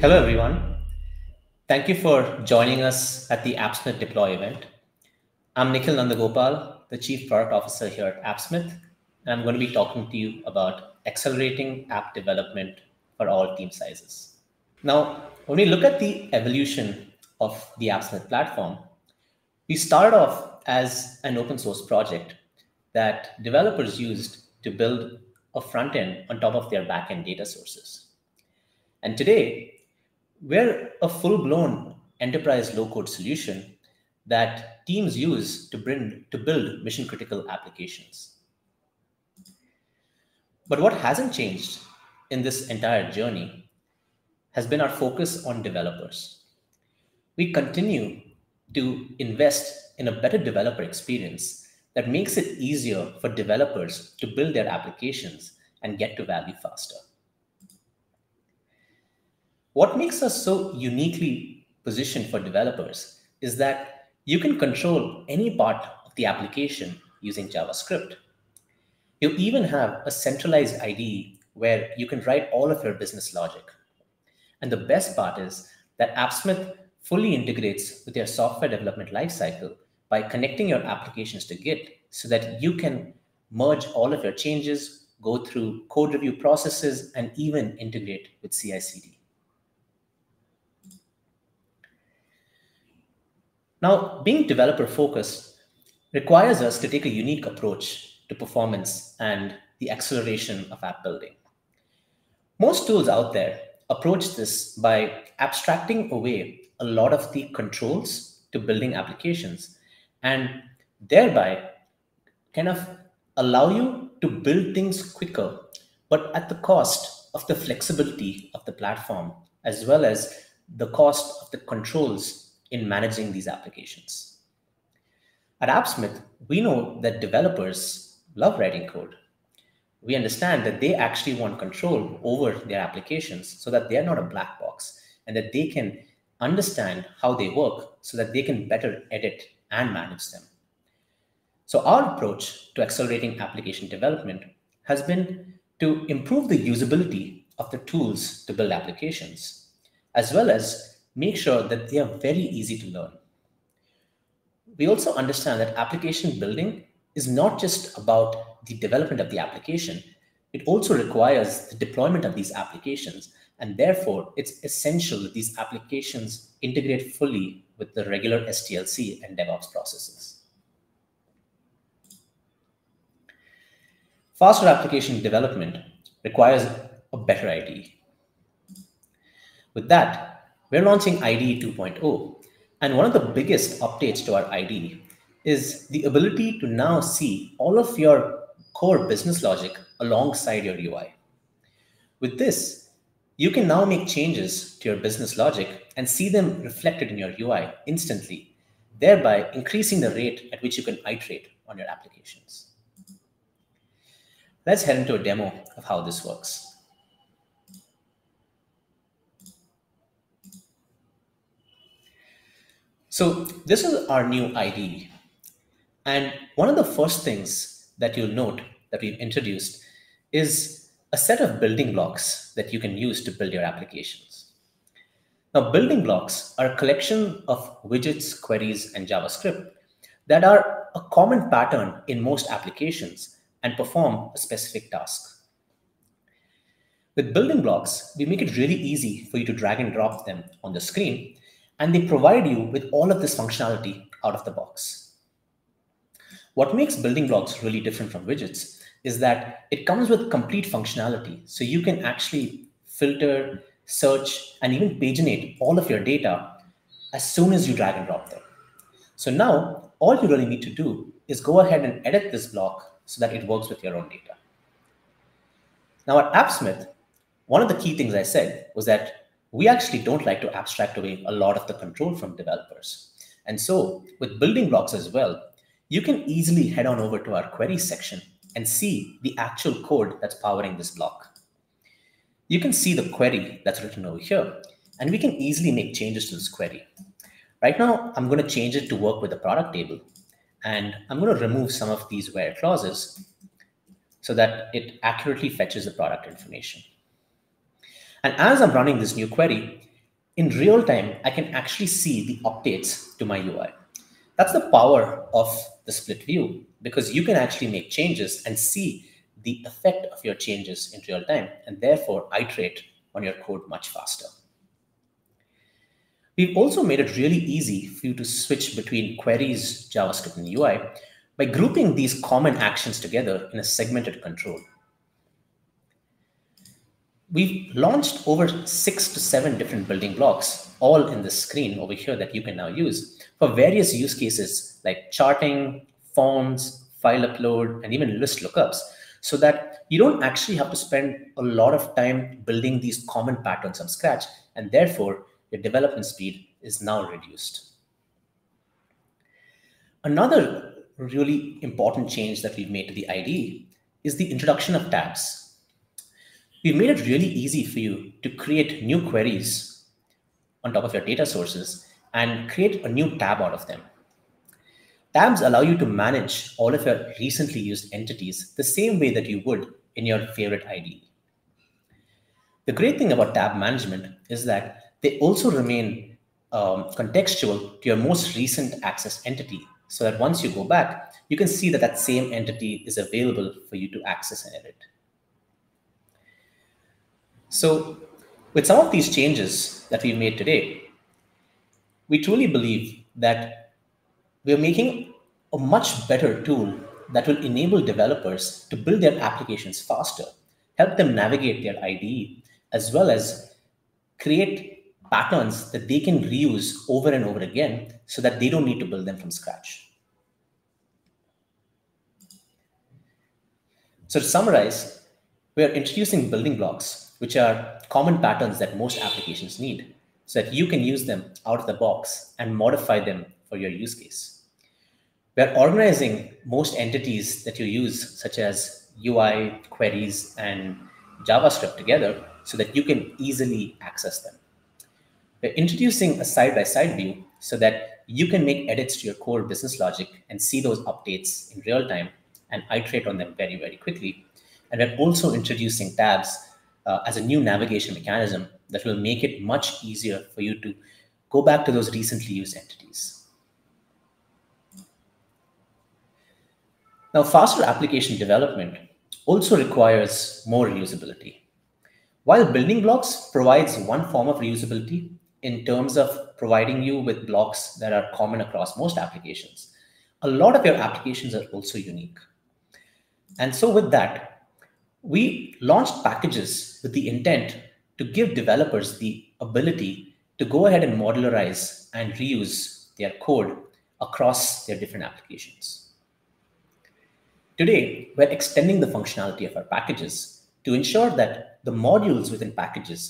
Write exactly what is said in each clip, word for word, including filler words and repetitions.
Hello, everyone. Thank you for joining us at the Appsmith Deploy event. I'm Nikhil Nandagopal, the Chief Product Officer here at Appsmith, and I'm going to be talking to you about accelerating app development for all team sizes. Now, when we look at the evolution of the Appsmith platform, we started off as an open source project that developers used to build a front end on top of their back-end data sources. And today, we're a full-blown enterprise low-code solution that teams use to bring to build mission-critical applications. But what hasn't changed in this entire journey has been our focus on developers. We continue to invest in a better developer experience that makes it easier for developers to build their applications and get to value faster. What makes us so uniquely positioned for developers is that you can control any part of the application using JavaScript. You even have a centralized I D E where you can write all of your business logic. And the best part is that Appsmith fully integrates with your software development lifecycle by connecting your applications to Git so that you can merge all of your changes, go through code review processes, and even integrate with C I C D. Now, being developer-focused requires us to take a unique approach to performance and the acceleration of app building. Most tools out there approach this by abstracting away a lot of the controls to building applications and thereby kind of allow you to build things quicker, but at the cost of the flexibility of the platform, as well as the cost of the controls in managing these applications. At Appsmith, we know that developers love writing code. We understand that they actually want control over their applications so that they are not a black box and that they can understand how they work so that they can better edit and manage them. So our approach to accelerating application development has been to improve the usability of the tools to build applications, as well as make sure that they are very easy to learn. We also understand that application building is not just about the development of the application, it also requires the deployment of these applications, and therefore it's essential that these applications integrate fully with the regular S D L C and DevOps processes. Faster application development requires a better I D E. With that, we're launching I D E two point oh, and one of the biggest updates to our I D E is the ability to now see all of your core business logic alongside your U I. With this, you can now make changes to your business logic and see them reflected in your U I instantly, thereby increasing the rate at which you can iterate on your applications. Let's head into a demo of how this works. So this is our new I D E. And one of the first things that you'll note that we've introduced is a set of building blocks that you can use to build your applications. Now, building blocks are a collection of widgets, queries, and JavaScript that are a common pattern in most applications and perform a specific task. With building blocks, we make it really easy for you to drag and drop them on the screen, and they provide you with all of this functionality out of the box. What makes building blocks really different from widgets is that it comes with complete functionality. So you can actually filter, search, and even paginate all of your data as soon as you drag and drop them. So now all you really need to do is go ahead and edit this block so that it works with your own data. Now at Appsmith, one of the key things I said was that we actually don't like to abstract away a lot of the control from developers. And so with building blocks as well, you can easily head on over to our query section and see the actual code that's powering this block. You can see the query that's written over here, and we can easily make changes to this query. Right now, I'm going to change it to work with the product table, and I'm going to remove some of these where clauses so that it accurately fetches the product information. And as I'm running this new query, in real time, I can actually see the updates to my U I. That's the power of the split view, because you can actually make changes and see the effect of your changes in real time, and therefore iterate on your code much faster. We've also made it really easy for you to switch between queries, JavaScript, and U I by grouping these common actions together in a segmented control. We've launched over six to seven different building blocks, all in this screen over here that you can now use for various use cases like charting, forms, file upload, and even list lookups, so that you don't actually have to spend a lot of time building these common patterns from scratch, and therefore your development speed is now reduced. Another really important change that we've made to the I D E is the introduction of tabs. We've made it really easy for you to create new queries on top of your data sources and create a new tab out of them. Tabs allow you to manage all of your recently used entities the same way that you would in your favorite I D E. The great thing about tab management is that they also remain um, contextual to your most recent accessed entity, so that once you go back, you can see that that same entity is available for you to access and edit. So with some of these changes that we made today, we truly believe that we're making a much better tool that will enable developers to build their applications faster, help them navigate their I D E, as well as create patterns that they can reuse over and over again so that they don't need to build them from scratch. So to summarize, we are introducing building blocks, which are common patterns that most applications need, so that you can use them out of the box and modify them for your use case. We're organizing most entities that you use, such as U I, queries, and JavaScript together, so that you can easily access them. We're introducing a side-by-side view so that you can make edits to your core business logic and see those updates in real time and iterate on them very, very quickly. And we're also introducing tabs Uh, as a new navigation mechanism that will make it much easier for you to go back to those recently used entities. Now, faster application development also requires more reusability. While building blocks provides one form of reusability in terms of providing you with blocks that are common across most applications, a lot of your applications are also unique. And so with that, we launched packages with the intent to give developers the ability to go ahead and modularize and reuse their code across their different applications. Today, we're extending the functionality of our packages to ensure that the modules within packages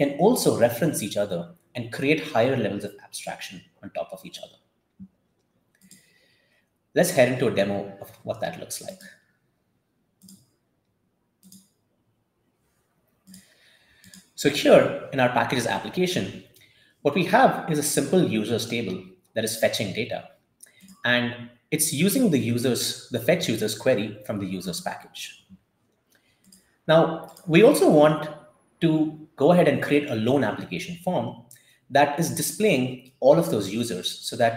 can also reference each other and create higher levels of abstraction on top of each other. Let's head into a demo of what that looks like. So here in our packages application, what we have is a simple users table that is fetching data, and it's using the users, the fetch users query from the users package. Now, we also want to go ahead and create a loan application form that is displaying all of those users so that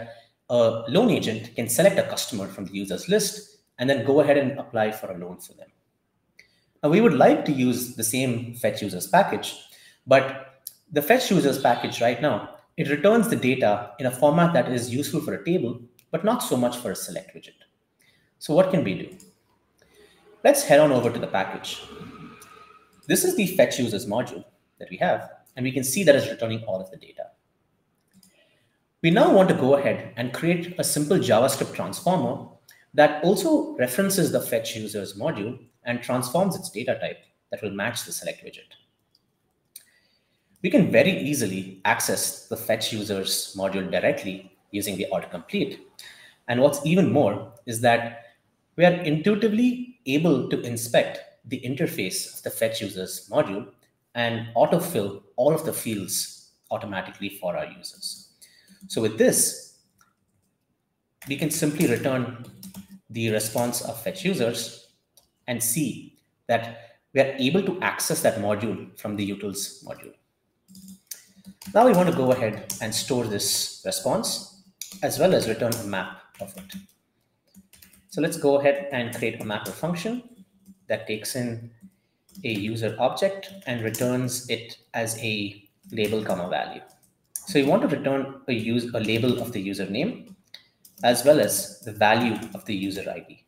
a loan agent can select a customer from the users list and then go ahead and apply for a loan for them. Now, we would like to use the same fetch users package, but the fetch users package right now, it returns the data in a format that is useful for a table, but not so much for a select widget. So what can we do? Let's head on over to the package. This is the fetch users module that we have, and we can see that it's returning all of the data. We now want to go ahead and create a simple JavaScript transformer that also references the fetch users module and transforms its data type that will match the select widget. We can very easily access the fetch users module directly using the autocomplete. And what's even more is that we are intuitively able to inspect the interface of the fetch users module and autofill all of the fields automatically for our users. So with this, we can simply return the response of fetch users and see that we are able to access that module from the utils module. Now we want to go ahead and store this response as well as return a map of it. So let's go ahead and create a mapper function that takes in a user object and returns it as a label comma value. So you want to return a use a label of the username as well as the value of the user I D.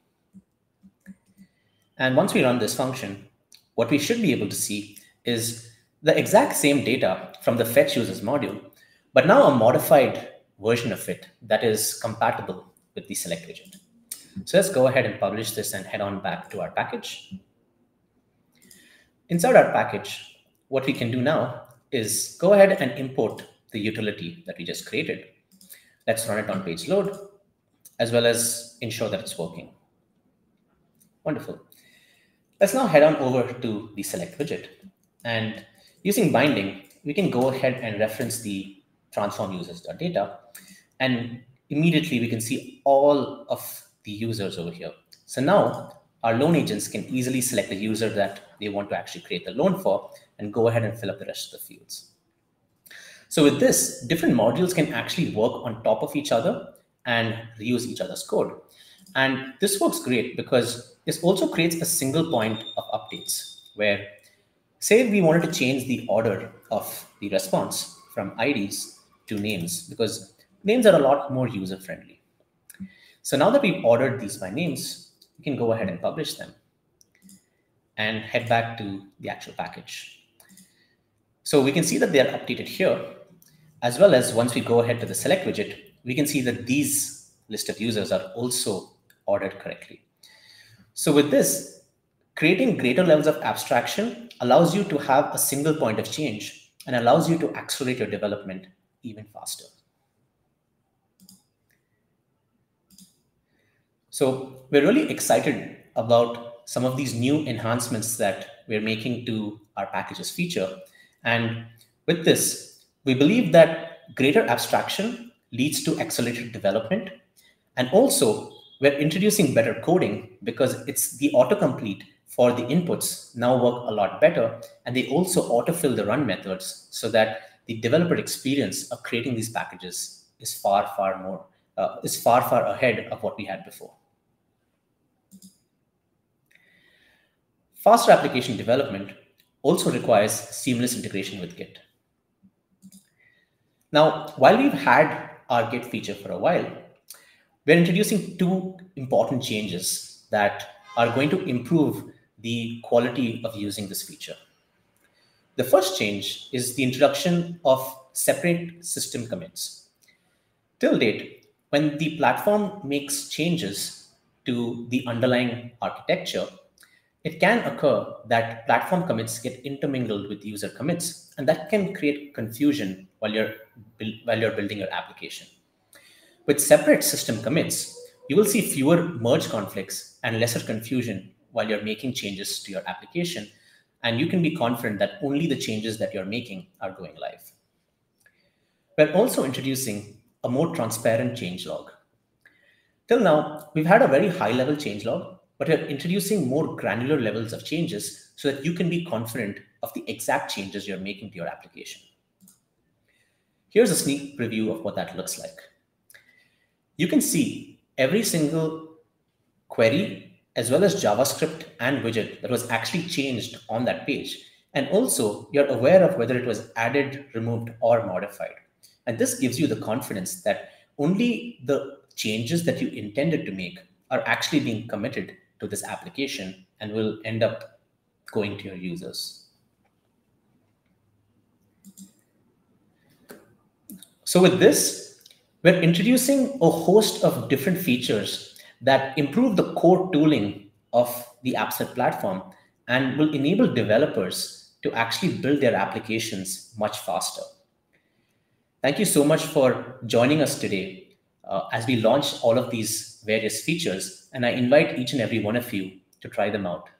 And once we run this function, what we should be able to see is the exact same data from the fetch users module, but now a modified version of it that is compatible with the select agent. So let's go ahead and publish this and head on back to our package. Inside our package, what we can do now is go ahead and import the utility that we just created. Let's run it on page load, as well as ensure that it's working. Wonderful. Let's now head on over to the select widget. And using binding, we can go ahead and reference the transform users.data. And immediately we can see all of the users over here. So now our loan agents can easily select the user that they want to actually create the loan for and go ahead and fill up the rest of the fields. So with this, different modules can actually work on top of each other and reuse each other's code. And this works great because this also creates a single point of updates where, say we wanted to change the order of the response from I Ds to names, because names are a lot more user-friendly. So now that we've ordered these by names, we can go ahead and publish them and head back to the actual package. So we can see that they are updated here, as well as once we go ahead to the select widget, we can see that these list of users are also ordered correctly. So with this, creating greater levels of abstraction allows you to have a single point of change and allows you to accelerate your development even faster. So we're really excited about some of these new enhancements that we're making to our packages feature. And with this, we believe that greater abstraction leads to accelerated development. And also, we're introducing better coding because it's the autocomplete for the inputs now work a lot better. And they also autofill the run methods so that the developer experience of creating these packages is far, far more, uh, is far, far ahead of what we had before. Faster application development also requires seamless integration with Git. Now, while we've had our Git feature for a while, we're introducing two important changes that are going to improve the quality of using this feature. The first change is the introduction of separate system commits. Till date, when the platform makes changes to the underlying architecture, it can occur that platform commits get intermingled with user commits, and that can create confusion while you're, while you're building your application. With separate system commits, you will see fewer merge conflicts and lesser confusion while you're making changes to your application, and you can be confident that only the changes that you're making are going live. We're also introducing a more transparent changelog. Till now, we've had a very high-level changelog, but we're introducing more granular levels of changes so that you can be confident of the exact changes you're making to your application. Here's a sneak preview of what that looks like. You can see every single query as well as JavaScript and widget that was actually changed on that page. And also you're aware of whether it was added, removed, or modified. And this gives you the confidence that only the changes that you intended to make are actually being committed to this application and will end up going to your users. So with this, we're introducing a host of different features that improve the core tooling of the Appsmith platform and will enable developers to actually build their applications much faster. Thank you so much for joining us today Uh, as we launch all of these various features, and I invite each and every one of you to try them out.